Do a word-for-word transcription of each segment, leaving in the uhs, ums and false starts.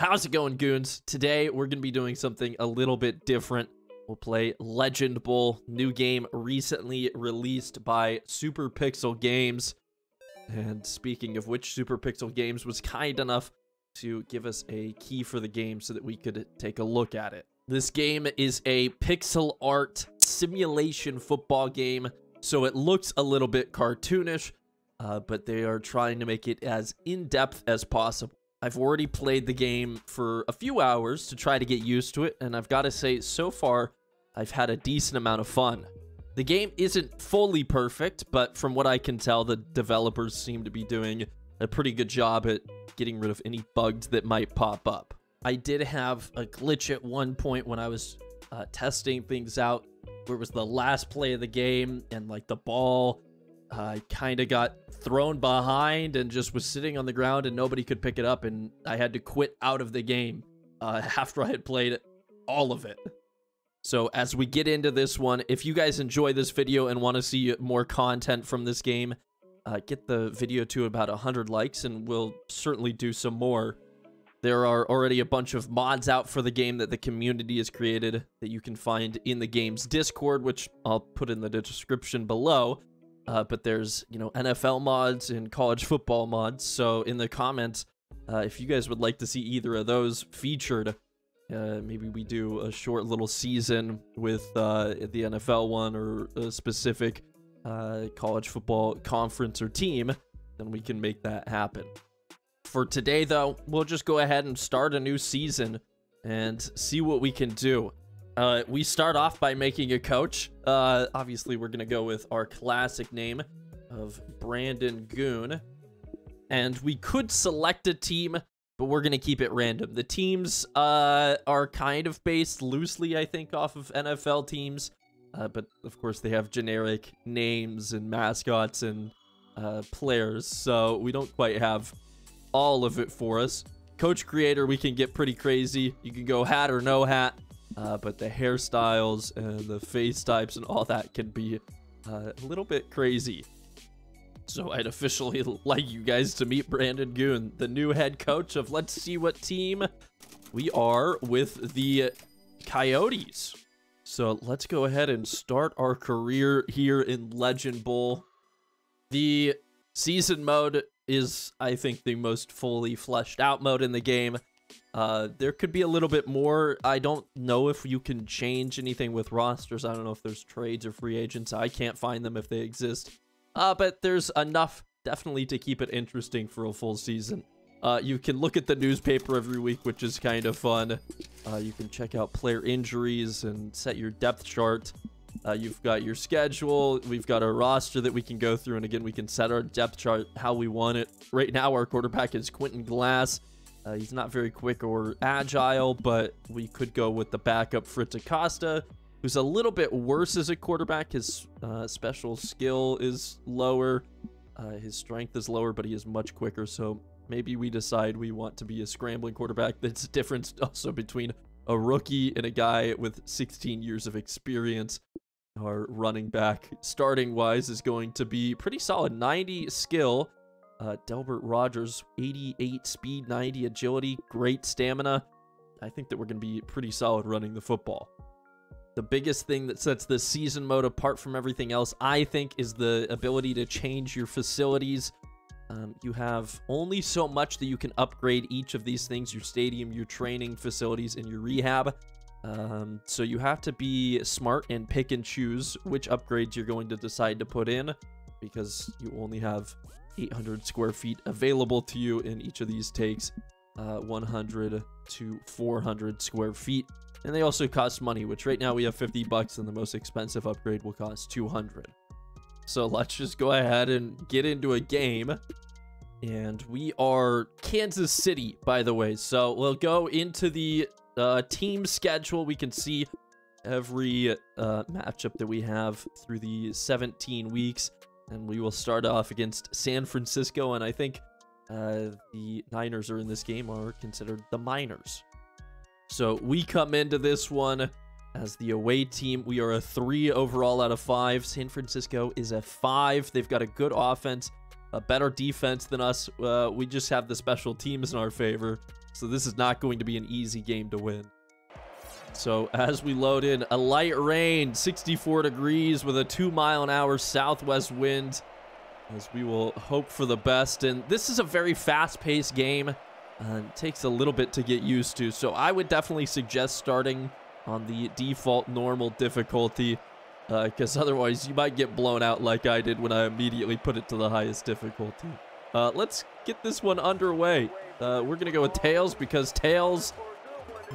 How's it going, Goons? Today, we're going to be doing something a little bit different. We'll play Legend Bowl, new game recently released by Super Pixel Games. And speaking of which, Super Pixel Games was kind enough to give us a key for the game so that we could take a look at it. This game is a pixel art simulation football game, so it looks a little bit cartoonish, uh, but they are trying to make it as in-depth as possible. I've already played the game for a few hours to try to get used to it, and I've got to say, so far, I've had a decent amount of fun. The game isn't fully perfect, but from what I can tell, the developers seem to be doing a pretty good job at getting rid of any bugs that might pop up. I did have a glitch at one point when I was uh, testing things out, where it was the last play of the game, and like the ball... I kind of got thrown behind and just was sitting on the ground and nobody could pick it up, and I had to quit out of the game uh, after I had played all of it. So as we get into this one, if you guys enjoy this video and want to see more content from this game, uh, get the video to about one hundred likes and we'll certainly do some more. There are already a bunch of mods out for the game that the community has created that you can find in the game's Discord, which I'll put in the description below. Uh, but there's, you know, N F L mods and college football mods. So in the comments, uh, if you guys would like to see either of those featured, uh, maybe we do a short little season with uh, the N F L one or a specific uh, college football conference or team, then we can make that happen. For today, though, we'll just go ahead and start a new season and see what we can do. Uh, we start off by making a coach. Uh, obviously, we're going to go with our classic name of Brandon Goon. And we could select a team, but we're going to keep it random. The teams uh, are kind of based loosely, I think, off of N F L teams. Uh, but, of course, they have generic names and mascots and uh, players. So we don't quite have all of it for us. Coach creator, we can get pretty crazy. You can go hat or no hat. Uh, but the hairstyles and the face types and all that can be uh, a little bit crazy. So I'd officially like you guys to meet Brandon Goon, the new head coach of Let's See What Team we are with the Coyotes. So let's go ahead and start our career here in Legend Bowl. The season mode is, I think, the most fully fleshed out mode in the game. Uh, there could be a little bit more. I don't know if you can change anything with rosters. I don't know if there's trades or free agents. I can't find them if they exist. Uh, but there's enough definitely to keep it interesting for a full season. Uh, you can look at the newspaper every week, which is kind of fun. Uh, you can check out player injuries and set your depth chart. Uh, you've got your schedule. We've got a roster that we can go through. And again, we can set our depth chart how we want it. Right now, our quarterback is Quentin Glass. Uh, he's not very quick or agile, but we could go with the backup Fritz Acosta, who's a little bit worse as a quarterback. His uh, special skill is lower. Uh, his strength is lower, but he is much quicker. So maybe we decide we want to be a scrambling quarterback. That's the difference also between a rookie and a guy with sixteen years of experience. Our running back starting wise is going to be pretty solid. ninety skill. Uh, Delbert Rogers, eighty-eight speed, ninety agility, great stamina. I think that we're going to be pretty solid running the football. The biggest thing that sets the season mode apart from everything else, I think, is the ability to change your facilities. Um, you have only so much that you can upgrade each of these things, your stadium, your training facilities, and your rehab. Um, so you have to be smart and pick and choose which upgrades you're going to decide to put in, because you only have eight hundred square feet available to you, and each of these takes uh, one hundred to four hundred square feet, and they also cost money, which right now we have fifty bucks, and the most expensive upgrade will cost two hundred. So let's just go ahead and get into a game, and we are Kansas City, by the way, so we'll go into the uh, team schedule. We can see every uh, matchup that we have through the seventeen weeks. And we will start off against San Francisco, and I think uh, the Niners are in this game are considered the Miners. So we come into this one as the away team. We are a three overall out of five. San Francisco is a five. They've got a good offense, a better defense than us. Uh, we just have the special teams in our favor. So this is not going to be an easy game to win. So as we load in, a light rain, sixty-four degrees with a two mile an hour southwest wind, as we will hope for the best. And this is a very fast paced game, and it takes a little bit to get used to. So I would definitely suggest starting on the default normal difficulty, because uh, otherwise you might get blown out like I did when I immediately put it to the highest difficulty. Uh, let's get this one underway. Uh, we're going to go with Tails, because Tails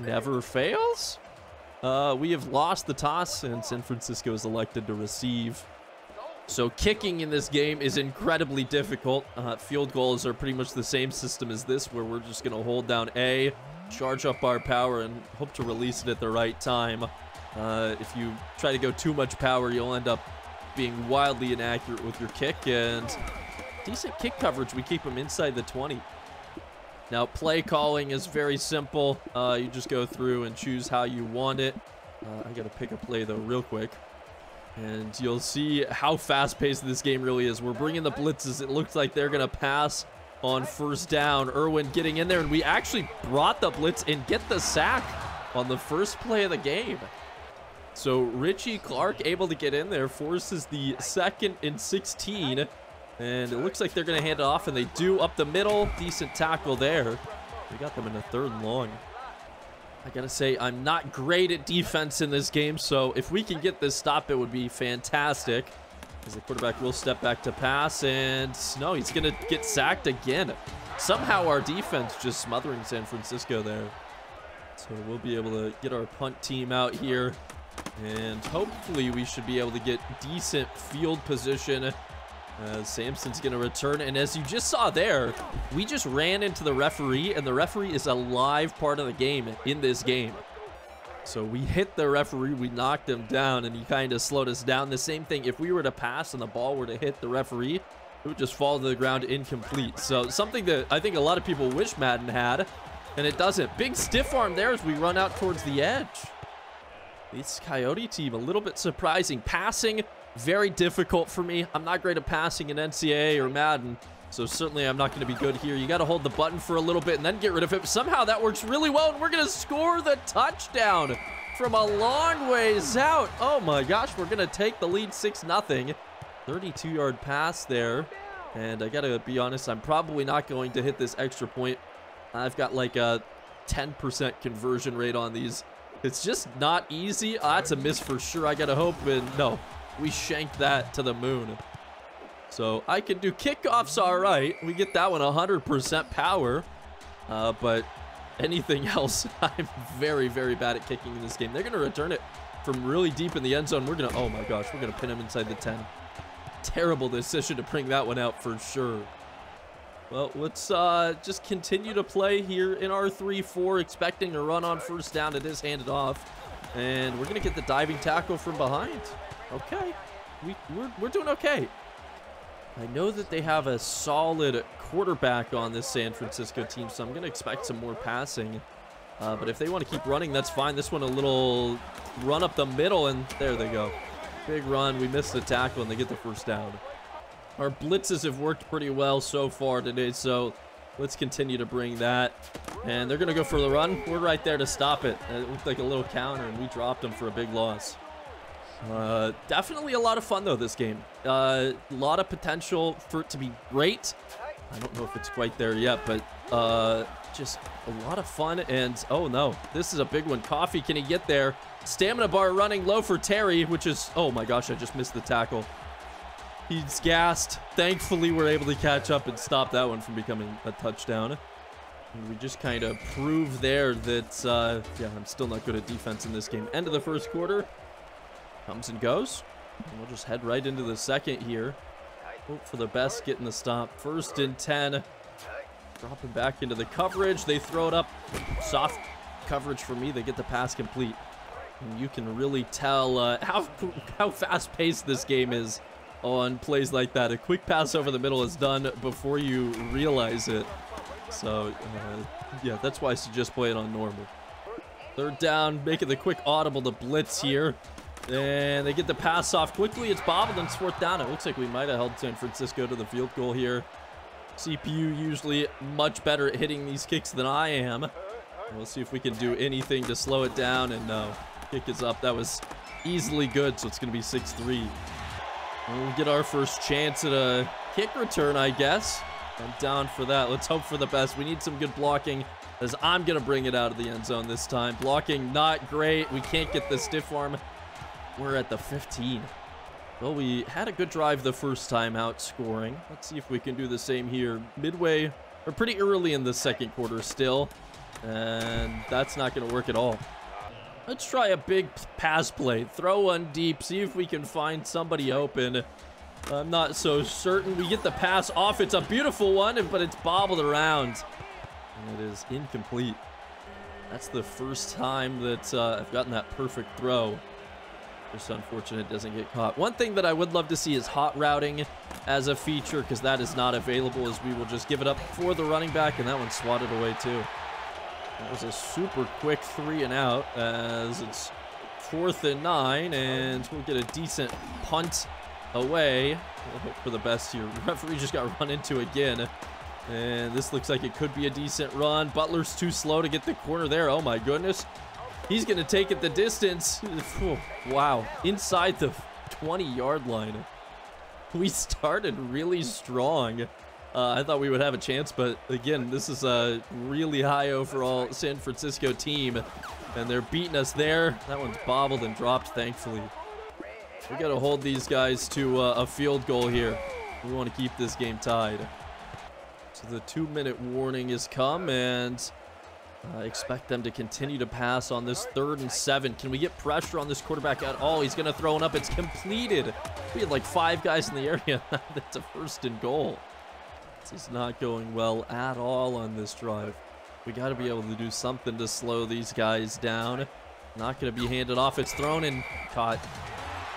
never fails. Uh, we have lost the toss, and San Francisco is elected to receive. So kicking in this game is incredibly difficult. Uh, field goals are pretty much the same system as this, where we're just going to hold down A, charge up our power, and hope to release it at the right time. Uh, if you try to go too much power, you'll end up being wildly inaccurate with your kick. And decent kick coverage. We keep them inside the twenty. Now, play calling is very simple. Uh, you just go through and choose how you want it. Uh, I got to pick a play, though, real quick. And you'll see how fast-paced this game really is. We're bringing the blitzes. It looks like they're going to pass on first down. Irwin getting in there, and we actually brought the blitz and get the sack on the first play of the game. So Richie Clark able to get in there, forces the second and sixteen. And it looks like they're going to hand it off, and they do, up the middle. Decent tackle there. We got them in a third and long. I got to say, I'm not great at defense in this game, so if we can get this stop, it would be fantastic. As the quarterback will step back to pass, and no, he's going to get sacked again. Somehow our defense just smothering San Francisco there. So we'll be able to get our punt team out here, and hopefully we should be able to get decent field position. Uh, Samson's going to return, and as you just saw there, we just ran into the referee, and the referee is a live part of the game in this game. So we hit the referee, we knocked him down, and he kind of slowed us down. The same thing, if we were to pass and the ball were to hit the referee, it would just fall to the ground incomplete. So something that I think a lot of people wish Madden had, and it doesn't. Big stiff arm there as we run out towards the edge. This Coyote team, a little bit surprising. Passing, very difficult for me. I'm not great at passing in N C double A or Madden, so certainly I'm not going to be good here. You got to hold the button for a little bit and then get rid of it. Somehow that works really well, and we're going to score the touchdown from a long ways out. Oh my gosh, we're going to take the lead six nothing. thirty-two yard pass there, and I got to be honest, I'm probably not going to hit this extra point. I've got like a ten percent conversion rate on these. It's just not easy. Oh, that's a miss for sure. I got to hope, and no, we shanked that to the moon. So I can do kickoffs all right. We get that one one hundred percent power. Uh, but anything else, I'm very, very bad at kicking in this game. They're going to return it from really deep in the end zone. We're going to, oh my gosh, we're going to pin him inside the ten. Terrible decision to bring that one out for sure. Well, let's uh, just continue to play here in our three four, expecting a run on first down. It is handed off, and we're going to get the diving tackle from behind. Okay, we, we're, we're doing okay. I know that they have a solid quarterback on this San Francisco team, so I'm going to expect some more passing. Uh, but if they want to keep running, that's fine. This one a little run up the middle, and there they go. Big run. We missed the tackle, and they get the first down. Our blitzes have worked pretty well so far today, so let's continue to bring that. And they're going to go for the run. We're right there to stop it. It looked like a little counter, and we dropped them for a big loss. Uh, definitely a lot of fun, though, this game. A uh, lot of potential for it to be great. I don't know if it's quite there yet, but uh, just a lot of fun. And, oh, no, this is a big one. Coffee, can he get there? Stamina bar running low for Terry, which is, oh, my gosh, I just missed the tackle. He's gassed. Thankfully, we're able to catch up and stop that one from becoming a touchdown. And we just kind of prove there that, uh, yeah, I'm still not good at defense in this game. End of the first quarter. Comes and goes. And we'll just head right into the second here. Hope for the best, getting the stop. First and ten. Dropping back into the coverage. They throw it up. Soft coverage for me. They get the pass complete. And you can really tell uh, how, how fast-paced this game is on plays like that. A quick pass over the middle is done before you realize it. So, uh, yeah, that's why I suggest play it on normal. Third down, making the quick audible to blitz here. And they get the pass off quickly. It's bobbled and it's fourth down. It looks like we might have held San Francisco to the field goal here. C P U usually much better at hitting these kicks than I am. We'll see if we can do anything to slow it down. And no, kick is up. That was easily good, so it's going to be six three. We'll get our first chance at a kick return, I guess. I'm down for that. Let's hope for the best. We need some good blocking, as I'm going to bring it out of the end zone this time. Blocking not great. We can't get the stiff arm. We're at the fifteen. Well, we had a good drive the first time out scoring. Let's see if we can do the same here. Midway, or pretty early in the second quarter still. And that's not going to work at all. Let's try a big pass play. Throw one deep. See if we can find somebody open. I'm not so certain. We get the pass off. It's a beautiful one, but it's bobbled around. And it is incomplete. That's the first time that uh, I've gotten that perfect throw. Just unfortunate it doesn't get caught. One thing that I would love to see is hot routing as a feature, because that is not available, as we will just give it up for the running back. And that one swatted away too. That was a super quick three and out, as it's fourth and nine, and we'll get a decent punt away. We'll hope for the best here. Referee just got run into again, and this looks like it could be a decent run. Butler's too slow to get the corner there. Oh my goodness. He's going to take it the distance. Wow. Inside the twenty-yard line. We started really strong. Uh, I thought we would have a chance, but again, this is a really high overall San Francisco team, and they're beating us there. That one's bobbled and dropped, thankfully. We got to hold these guys to uh, a field goal here. We want to keep this game tied. So the two-minute warning has come, and I uh, expect them to continue to pass on this third and seven. Can we get pressure on this quarterback at all? He's going to throw it up. It's completed. We had like five guys in the area. That's a first and goal. This is not going well at all on this drive. We got to be able to do something to slow these guys down. Not going to be handed off. It's thrown and caught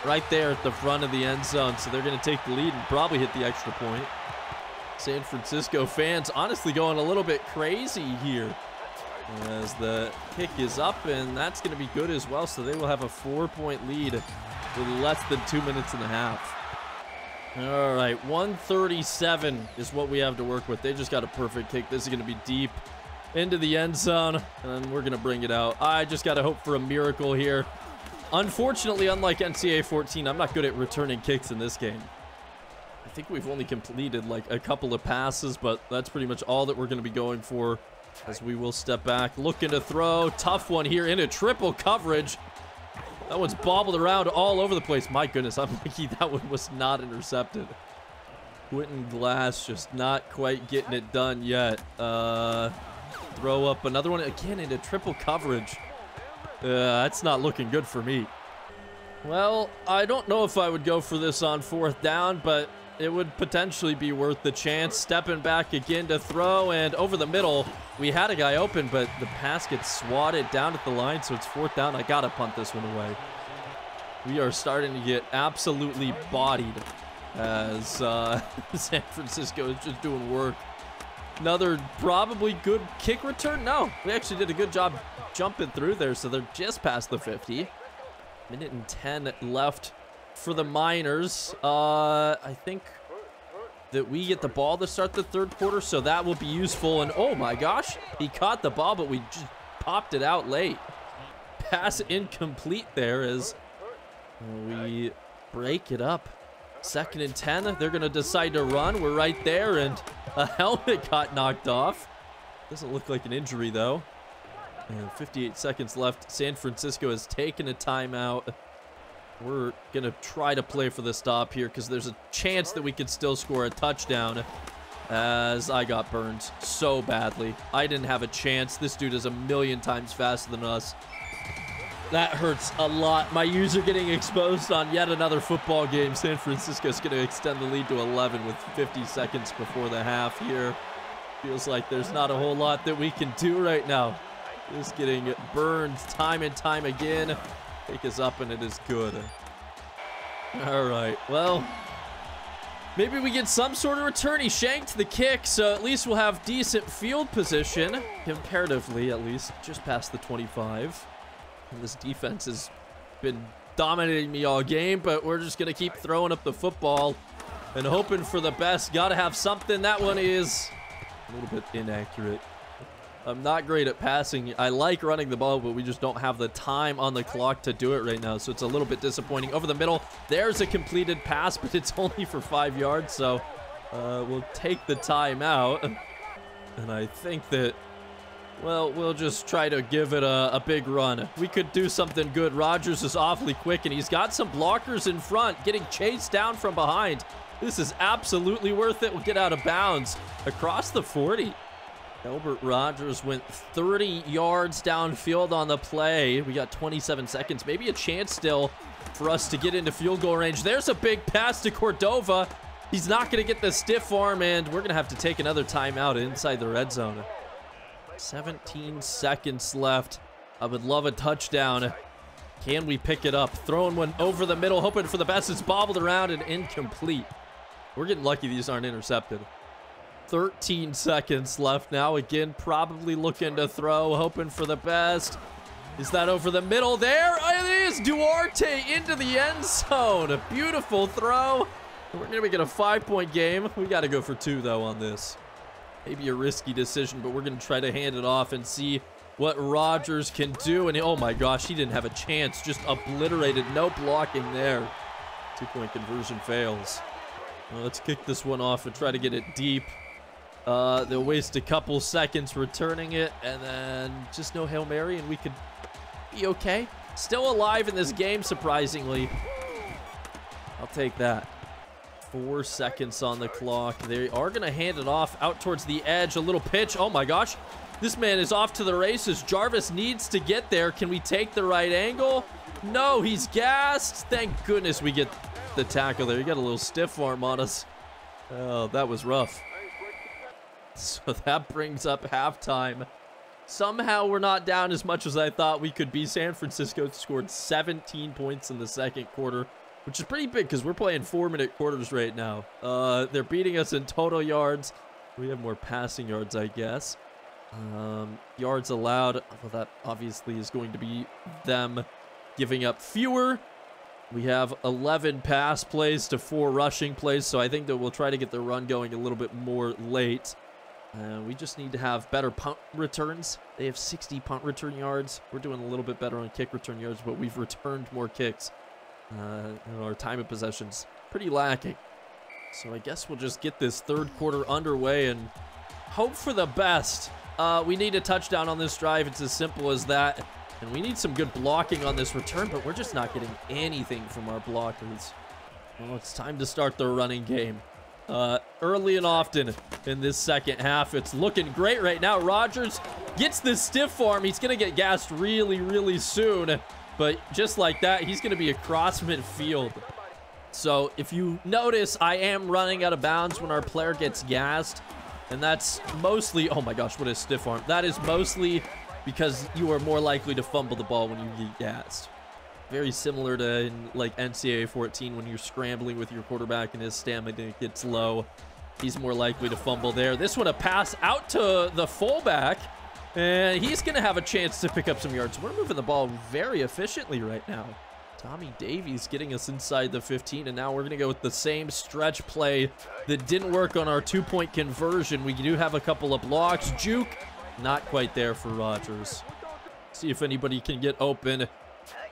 right there at the front of the end zone. So they're going to take the lead and probably hit the extra point. San Francisco fans honestly going a little bit crazy here, as the kick is up, and that's going to be good as well. So they will have a four-point lead with less than two minutes and a half. All right, one thirty-seven is what we have to work with. They just got a perfect kick. This is going to be deep into the end zone, and we're going to bring it out. I just got to hope for a miracle here. Unfortunately, unlike N C A A fourteen, I'm not good at returning kicks in this game. I think we've only completed like a couple of passes, but that's pretty much all that we're going to be going for, as we will step back, looking to throw. Tough one here into triple coverage. That one's bobbled around all over the place. My goodness, I'm lucky that one was not intercepted. Quentin Glass just not quite getting it done yet. Uh, throw up another one again into triple coverage. Uh, that's not looking good for me. Well, I don't know if I would go for this on fourth down, but it would potentially be worth the chance. Stepping back again to throw, and over the middle. We had a guy open, but the pass gets swatted down at the line, so it's fourth down. I gotta punt this one away. We are starting to get absolutely bodied, as uh, San Francisco is just doing work. Another probably good kick return. No, we actually did a good job jumping through there, so they're just past the fifty. Minute and ten left for the Miners. Uh, I think that we get the ball to start the third quarter, so that will be useful. And oh my gosh, he caught the ball, but we just popped it out late. Pass incomplete there as we break it up. Second and ten, they're gonna decide to run. We're right there, and a helmet got knocked off. Doesn't look like an injury though. And fifty-eight seconds left. San Francisco has taken a timeout. We're going to try to play for the stop here, because there's a chance that we could still score a touchdown, as I got burned so badly. I didn't have a chance. This dude is a million times faster than us. That hurts a lot. My user getting exposed on yet another football game. San Francisco's going to extend the lead to eleven with fifty seconds before the half here. Feels like there's not a whole lot that we can do right now. Just getting burned time and time again. Kick is up, and it is good. All right, well, maybe we get some sort of return. He shanked the kick, so at least we'll have decent field position, comparatively at least, just past the twenty-five. And this defense has been dominating me all game, but we're just going to keep throwing up the football. and hoping for the best. Gotta have something. That one is a little bit inaccurate. I'm not great at passing. I like running the ball, but we just don't have the time on the clock to do it right now, so it's a little bit disappointing. Over the middle, there's a completed pass, but it's only for five yards, so uh, we'll take the timeout. And I think that, well, we'll just try to give it a, a big run. We could do something good. Rodgers is awfully quick, and he's got some blockers in front, getting chased down from behind. This is absolutely worth it. We'll get out of bounds across the forty. Albert Rodgers went thirty yards downfield on the play. We got twenty-seven seconds. Maybe a chance still for us to get into field goal range. There's a big pass to Cordova. He's not going to get the stiff arm, and we're going to have to take another timeout inside the red zone. seventeen seconds left. I would love a touchdown. Can we pick it up? Throwing one over the middle, hoping for the best. It's bobbled around and incomplete. We're getting lucky these aren't intercepted. thirteen seconds left now. Again, probably looking to throw, hoping for the best. Is that over the middle? There it is. Duarte into the end zone. A beautiful throw. We're gonna make it a five-point game. We got to go for two though on this. Maybe a risky decision, but we're gonna try to hand it off and see what Rodgers can do. And oh my gosh, he didn't have a chance. Just obliterated. No blocking there. Two-point conversion fails. Well, let's kick this one off and try to get it deep. Uh, they'll waste a couple seconds returning it, and then just no Hail Mary, and we could be okay. Still alive in this game, surprisingly. I'll take that. Four seconds on the clock. They are going to hand it off out towards the edge. A little pitch. Oh, my gosh. This man is off to the races. Jarvis needs to get there. Can we take the right angle? No, he's gassed. Thank goodness we get the tackle there. He got a little stiff arm on us. Oh, that was rough. So that brings up halftime. Somehow we're not down as much as I thought we could be. San Francisco scored seventeen points in the second quarter, which is pretty big because we're playing four-minute quarters right now. Uh, they're beating us in total yards. We have more passing yards, I guess. Um, yards allowed. Well, that obviously is going to be them giving up fewer. We have eleven pass plays to four rushing plays, so I think that we'll try to get the run going a little bit more late. Uh, we just need to have better punt returns. They have sixty punt return yards. We're doing a little bit better on kick return yards, but we've returned more kicks. Uh, and our time of possession's pretty lacking. So I guess we'll just get this third quarter underway and hope for the best. Uh, we need a touchdown on this drive. It's as simple as that. And we need some good blocking on this return, but we're just not getting anything from our blockers. Well, it's time to start the running game. Uh, early and often in this second half. It's looking great right now. Rodgers gets the stiff arm. He's going to get gassed really, really soon. But just like that, he's going to be across midfield. So if you notice, I am running out of bounds when our player gets gassed. And that's mostly... Oh my gosh, what a stiff arm. That is mostly because you are more likely to fumble the ball when you get gassed. Very similar to in like N C A A fourteen when you're scrambling with your quarterback and his stamina gets low. He's more likely to fumble there. This one a pass out to the fullback, and he's going to have a chance to pick up some yards. We're moving the ball very efficiently right now. Tommy Davies getting us inside the fifteen, and now we're going to go with the same stretch play that didn't work on our two-point conversion. We do have a couple of blocks. Juke, not quite there for Rodgers. See if anybody can get open.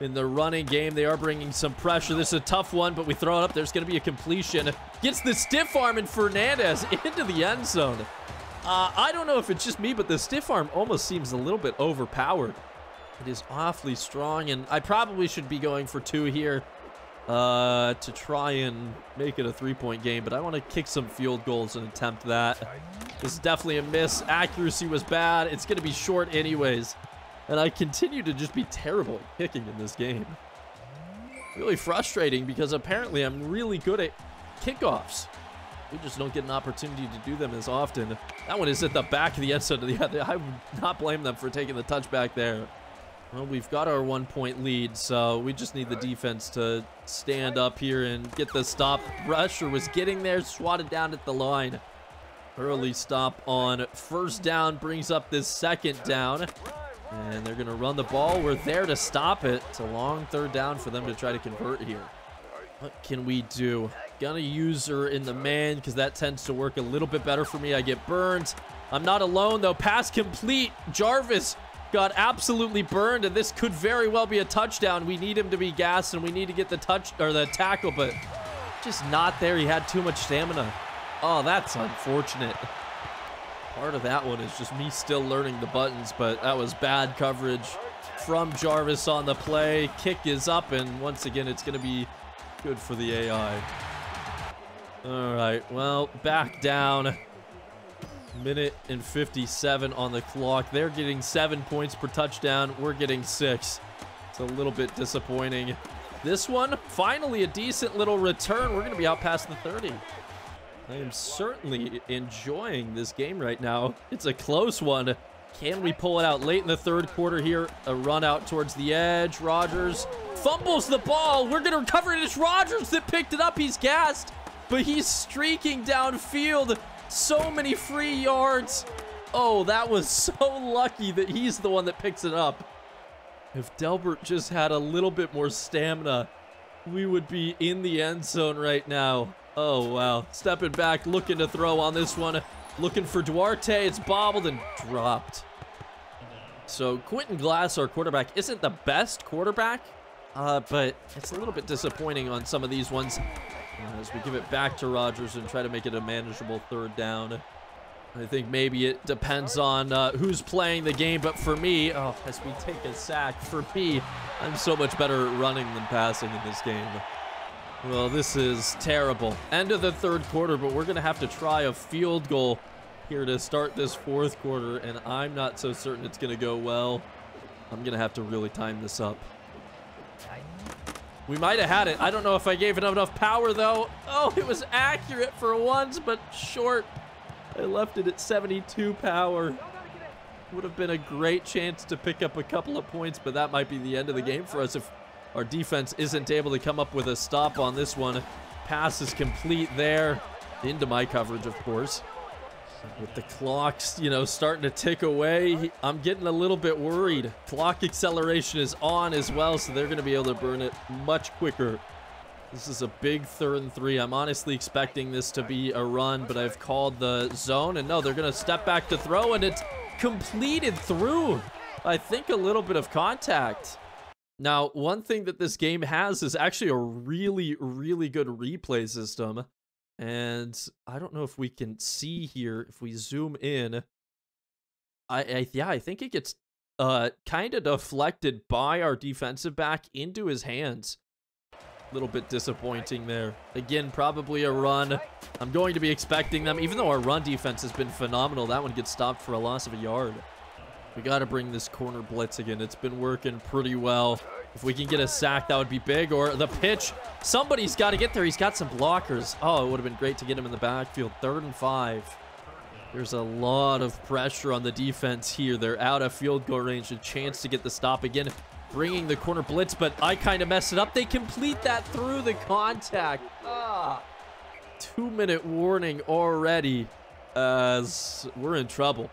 In the running game, they are bringing some pressure. This is a tough one, but we throw it up. There's going to be a completion. Gets the stiff arm, and Fernandez into the end zone. Uh, I don't know if it's just me, but the stiff arm almost seems a little bit overpowered. It is awfully strong, and I probably should be going for two here uh, to try and make it a three-point game, but I want to kick some field goals and attempt that. This is definitely a miss. Accuracy was bad. It's going to be short anyways. And I continue to just be terrible at kicking in this game. Really frustrating because apparently I'm really good at kickoffs. We just don't get an opportunity to do them as often. That one is at the back of the end zone. I would not blame them for taking the touchback there. Well, we've got our one-point lead, so we just need the defense to stand up here and get the stop. Rusher was getting there, swatted down at the line. Early stop on first down brings up this second down. And they're going to run the ball. We're there to stop it. It's a long third down for them to try to convert here. What can we do? Gonna use her in the man because that tends to work a little bit better for me. I get burned. I'm not alone though. Pass complete. Jarvis got absolutely burned, and this could very well be a touchdown. We need him to be gassed, and we need to get the touch or the tackle, but just not there. He had too much stamina. Oh, that's unfortunate. Part of that one is just me still learning the buttons, but that was bad coverage from Jarvis on the play. Kick is up, and once again, it's going to be good for the A I. All right, well, back down. minute and fifty-seven on the clock. They're getting seven points per touchdown. We're getting six. It's a little bit disappointing. This one, finally a decent little return. We're going to be out past the thirty. I am certainly enjoying this game right now. It's a close one. Can we pull it out late in the third quarter here? A run out towards the edge. Rodgers fumbles the ball. We're going to recover it. It's Rodgers that picked it up. He's gassed, but he's streaking downfield. So many free yards. Oh, that was so lucky that he's the one that picks it up. If Delbert just had a little bit more stamina, we would be in the end zone right now. Oh, wow. Stepping back, looking to throw on this one. Looking for Duarte. It's bobbled and dropped. So Quentin Glass, our quarterback, isn't the best quarterback, uh, but it's a little bit disappointing on some of these ones. As we give it back to Rodgers and try to make it a manageable third down. I think maybe it depends on uh, who's playing the game, but for me, oh, as we take a sack, for me, I'm so much better at running than passing in this game. Well, this is terrible. End of the third quarter, but we're going to have to try a field goal here to start this fourth quarter, and I'm not so certain it's going to go well. I'm going to have to really time this up. We might have had it. I don't know if I gave it enough power, though. Oh, it was accurate for once, but short. I left it at seventy-two power. Would have been a great chance to pick up a couple of points, but that might be the end of the game for us if our defense isn't able to come up with a stop on this one. Pass is complete there. Into my coverage, of course. With the clocks, you know, starting to tick away, I'm getting a little bit worried. Clock acceleration is on as well, so they're going to be able to burn it much quicker. This is a big third and three. I'm honestly expecting this to be a run, but I've called the zone, and no, they're going to step back to throw, and it's completed through, I think, a little bit of contact. Now, one thing that this game has is actually a really, really good replay system. And I don't know if we can see here. If we zoom in, I, I yeah, I think it gets uh, kind of deflected by our defensive back into his hands. A little bit disappointing there. Again, probably a run. I'm going to be expecting them, even though our run defense has been phenomenal. That one gets stopped for a loss of a yard. We got to bring this corner blitz again. It's been working pretty well. If we can get a sack, that would be big. Or the pitch. Somebody's got to get there. He's got some blockers. Oh, it would have been great to get him in the backfield. Third and five. There's a lot of pressure on the defense here. They're out of field goal range. A chance to get the stop again. Bringing the corner blitz, but I kind of messed it up. They complete that through the contact. Ah, two-minute warning already. As we're in trouble.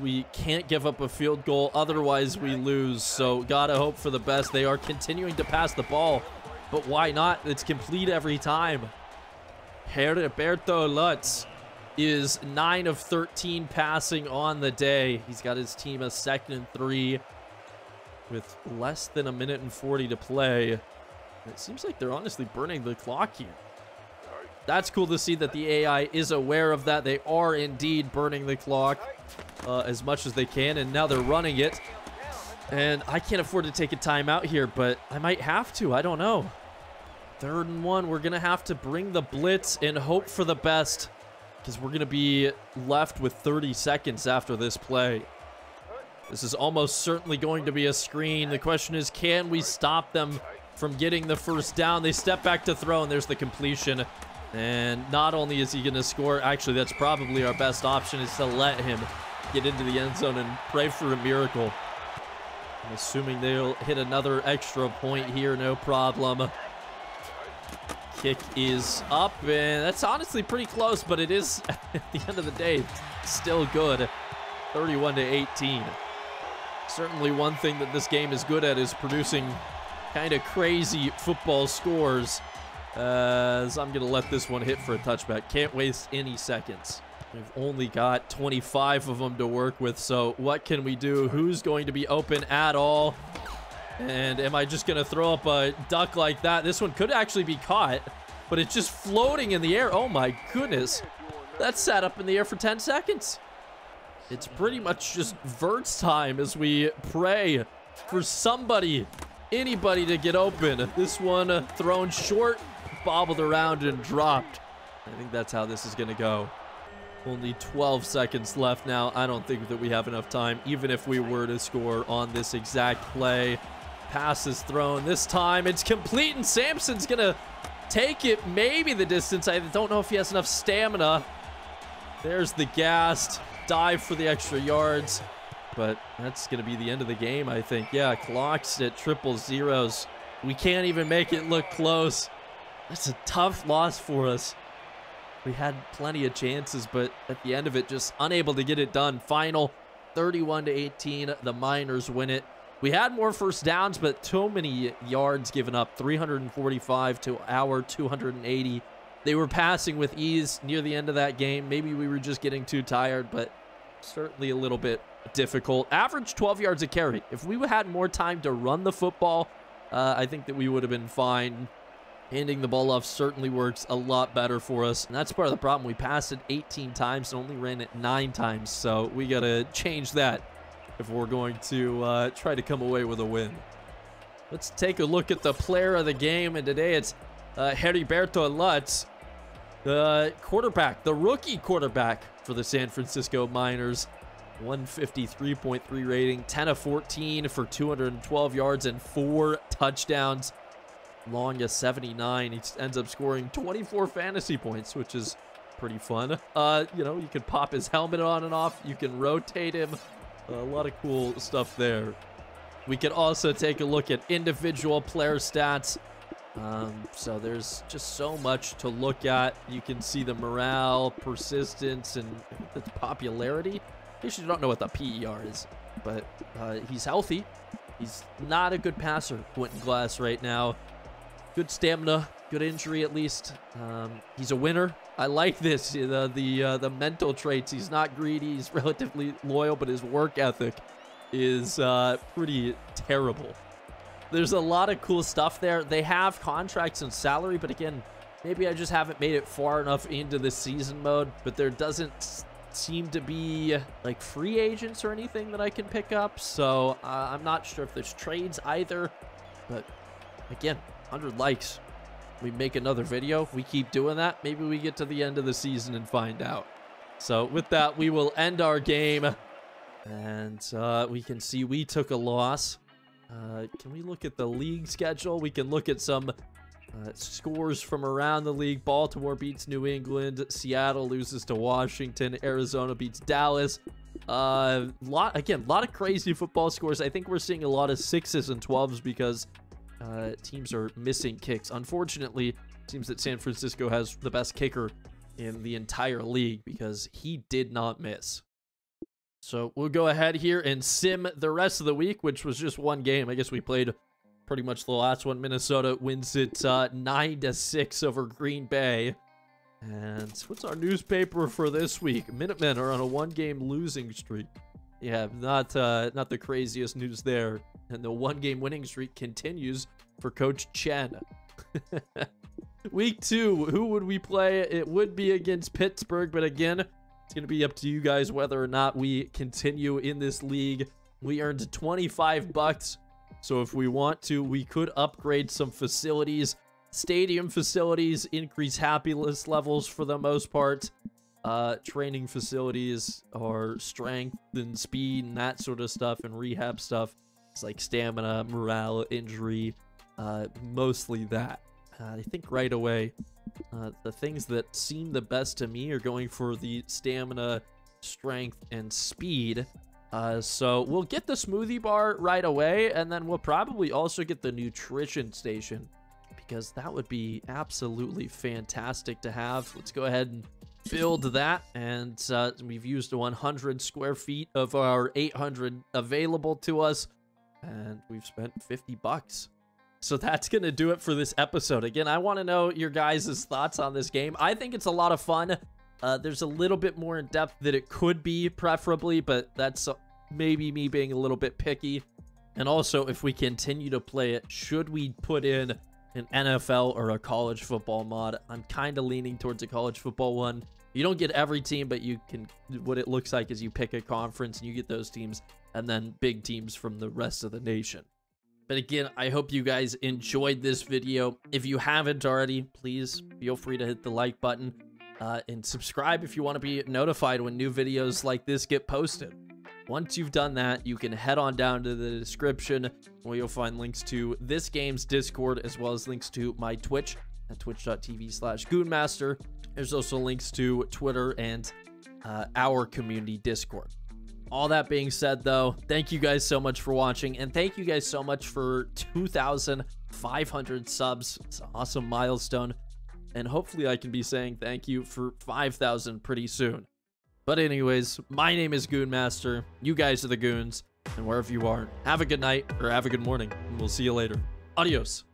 We can't give up a field goal, otherwise we lose. So gotta hope for the best. They are continuing to pass the ball, but why not? It's complete every time. Heriberto Lutz is nine of thirteen passing on the day. He's got his team a second and three with less than a minute and forty to play. It seems like they're honestly burning the clock here. That's cool to see that the A I is aware of that. They are indeed burning the clock uh, as much as they can, and now they're running it. And I can't afford to take a timeout here, but I might have to. I don't know. Third and one. We're going to have to bring the blitz and hope for the best because we're going to be left with thirty seconds after this play. This is almost certainly going to be a screen. The question is, can we stop them from getting the first down? They step back to throw, and there's the completion. And not only is he going to score, actually, that's probably our best option is to let him get into the end zone and pray for a miracle. I'm assuming they'll hit another extra point here, no problem. Kick is up, and that's honestly pretty close, but it is, at the end of the day, still good. thirty-one to eighteen. Certainly one thing that this game is good at is producing kind of crazy football scores. Uh, so I'm going to let this one hit for a touchback. Can't waste any seconds. We've only got twenty-five of them to work with, so what can we do? Who's going to be open at all? And am I just going to throw up a duck like that? This one could actually be caught, but it's just floating in the air. Oh, my goodness. That sat up in the air for ten seconds. It's pretty much just Vert's time as we pray for somebody, anybody to get open. This one thrown short, bobbled around and dropped. I think that's how this is going to go. Only twelve seconds left now. I don't think that we have enough time, even if we were to score on this exact play. Pass is thrown this time. It's complete, and Sampson's going to take it maybe the distance. I don't know if he has enough stamina. There's the gassed. Dive for the extra yards. But that's going to be the end of the game, I think. Yeah, clocks at triple zeros. We can't even make it look close. That's a tough loss for us. We had plenty of chances, but at the end of it, just unable to get it done. Final, thirty-one to eighteen, the Miners win it. We had more first downs, but too many yards given up, three hundred forty-five to our two hundred eighty. They were passing with ease near the end of that game. Maybe we were just getting too tired, but certainly a little bit difficult. Average twelve yards a carry. If we had more time to run the football, uh, I think that we would have been fine. Handing the ball off certainly works a lot better for us. And that's part of the problem. We passed it eighteen times and only ran it nine times. So we got to change that if we're going to uh, try to come away with a win. Let's take a look at the player of the game. And today it's uh, Heriberto Lutz, the quarterback, the rookie quarterback for the San Francisco Miners. one fifty-three point three rating, ten of fourteen for two hundred twelve yards and four touchdowns. Long a seventy-nine. He ends up scoring twenty-four fantasy points, which is pretty fun. Uh, you know, you can pop his helmet on and off. You can rotate him. A lot of cool stuff there. We can also take a look at individual player stats. Um, so there's just so much to look at. You can see the morale, persistence, and the popularity. I actually don't know what the P E R is, but uh, he's healthy. He's not a good passer, Quentin Glass, right now. Good stamina, good injury at least. Um, he's a winner. I like this, the the, uh, the mental traits. He's not greedy. He's relatively loyal, but his work ethic is uh, pretty terrible. There's a lot of cool stuff there. They have contracts and salary, but again, maybe I just haven't made it far enough into the season mode, but there doesn't seem to be like free agents or anything that I can pick up. So uh, I'm not sure if there's trades either, but again, one hundred likes, we make another video. We keep doing that. Maybe we get to the end of the season and find out. So with that, we will end our game, and uh, we can see we took a loss. Uh, can we look at the league schedule? We can look at some uh, scores from around the league. Baltimore beats New England. Seattle loses to Washington. Arizona beats Dallas. Uh, lot again, a lot of crazy football scores. I think we're seeing a lot of sixes and twelves because uh, teams are missing kicks. Unfortunately, it seems that San Francisco has the best kicker in the entire league because he did not miss. So we'll go ahead here and sim the rest of the week, which was just one game. I guess we played pretty much the last one. Minnesota wins it uh, nine to six over Green Bay. And what's our newspaper for this week? Minutemen are on a one-game losing streak. Yeah, not, uh, not the craziest news there. And the one-game winning streak continues for Coach Chen. Week two, who would we play? It would be against Pittsburgh, but again, it's going to be up to you guys whether or not we continue in this league. We earned twenty-five bucks. So if we want to, we could upgrade some facilities, stadium facilities, increase happiness levels for the most part, uh, training facilities or strength and speed and that sort of stuff, and rehab stuff. It's like stamina, morale, injury, uh, mostly that. Uh, I think right away, uh, the things that seem the best to me are going for the stamina, strength, and speed. Uh, so we'll get the smoothie bar right away, and then we'll probably also get the nutrition station because that would be absolutely fantastic to have. Let's go ahead and build that, and uh, we've used one hundred square feet of our eight hundred available to us, and we've spent fifty bucks. So that's going to do it for this episode. Again, I want to know your guys' thoughts on this game. I think it's a lot of fun. Uh, there's a little bit more in depth that it could be, preferably, but that's maybe me being a little bit picky. And also, if we continue to play it, should we put in an N F L or a college football mod? I'm kind of leaning towards a college football one. You don't get every team, but you can. What it looks like is you pick a conference and you get those teams, and then big teams from the rest of the nation. But again, I hope you guys enjoyed this video. If you haven't already, please feel free to hit the like button uh, and subscribe if you want to be notified when new videos like this get posted. Once you've done that, you can head on down to the description where you'll find links to this game's Discord, as well as links to my Twitch at twitch dot t v slash goonmaster. There's also links to Twitter and uh, our community Discord. All that being said, though, thank you guys so much for watching, and thank you guys so much for two thousand five hundred subs. It's an awesome milestone, and hopefully I can be saying thank you for five thousand pretty soon. But anyways, my name is GoonMaster, you guys are the Goons, and wherever you are, have a good night or have a good morning, and we'll see you later. Adios.